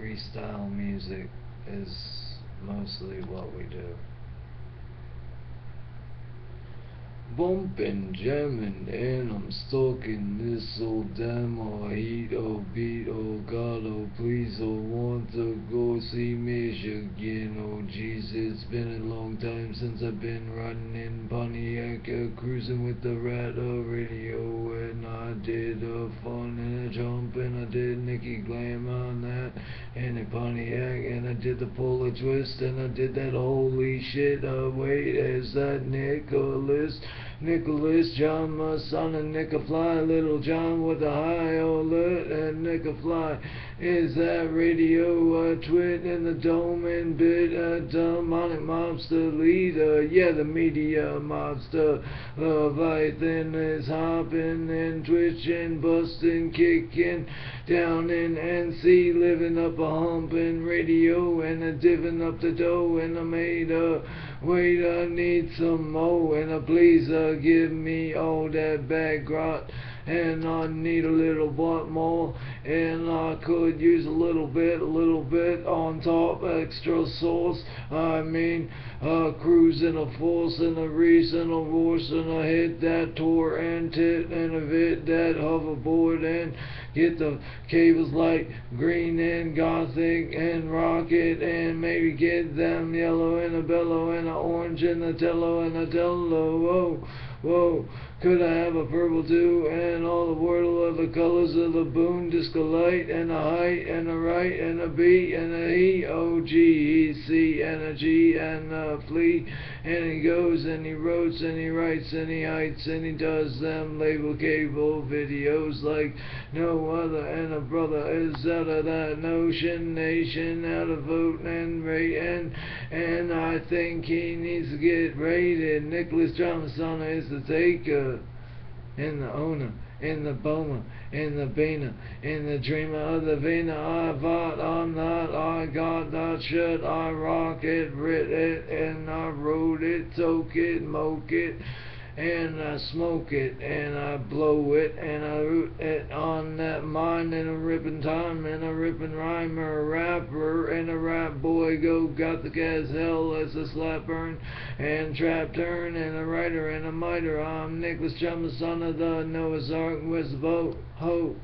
freestyle music is mostly what we do. Bumpin', jammin', and I'm stalking this old demo. I eat, oh, beat, oh, God, oh, please, oh, want to go see me again. Oh, jeez, it's been a long time since I've been riding in Pontiac, cruising with the rat, radio, and I did a fun and a jump, and I did Nicky Glam on that, and a Pontiac, and I did the polar twist, and I did that holy shit, wait, is that Nicholas John Messana, Nick-a Fly, Little John with a high alert, and Nick-a Fly is that radio twit in the dome and bit demonic mobster leader, yeah, the media mobster Leviathan is hopping and twitching, busting, kicking down in NC, living up a hump in radio, and a divin' up the dough, and I made a wait, I need some more, and a please give me all that bad grot, and I need a little bit more, and I could use a little bit on top, extra sauce, I mean, cruising a force, and a reese, and a horse, and I hit that tour, and tit, and a bit that hoverboard, and get the cables like green, and gothic, and rocket, and maybe get them yellow, and a bellow, and a orange, and a tello, and a tello, whoa, whoa, could I have a purple too, and all the wordle of the colors of the boom, discolite, and a height, and a right, and a beat, and a he, O, G, E, C, and a G, and a flea, and he goes, and he wrote, and he writes, and he hides, and he does them label cable videos like no other, and a brother is out of that notion, nation, out of vote, and rate, and I think he needs to get rated. Nicholas Messana is the taker, and the owner, and the boma, and the beaner, and the dreamer of the vener. I bought, I'm not, I got that shit, I rock it, writ it, and I wrote it, toke it, moke it, and I smoke it, and I blow it, and I root it on that mind, and a rippin' time, and a rippin' rhymer, a rapper, and a rap boy, go gothic as hell, as a slapper, and trap turn, and a writer, and a miter. I'm Nicholas Messana, the Noah's Ark, where's the boat, ho?